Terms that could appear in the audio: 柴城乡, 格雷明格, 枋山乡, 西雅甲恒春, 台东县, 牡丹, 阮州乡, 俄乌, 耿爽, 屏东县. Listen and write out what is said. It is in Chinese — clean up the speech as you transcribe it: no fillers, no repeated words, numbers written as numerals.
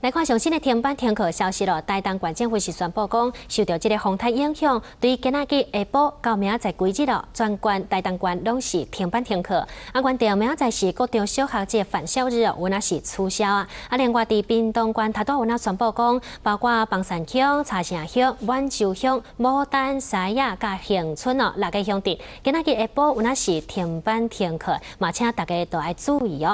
来看上新的停班停课消息咯。台东县政府是宣布讲，受到这个风台影响，对今仔日下晡到明仔载几日咯，全县台东县拢是停班停课。啊，原定明仔载是各中小学这返校日哦，有那是取消啊。啊，另外伫屏东县头拄有那宣布讲，包括枋山乡、柴城乡、阮州乡、牡丹、西雅甲恒春哦，六个乡镇今仔日下晡有那是停班停课，嘛请大家都要注意哦。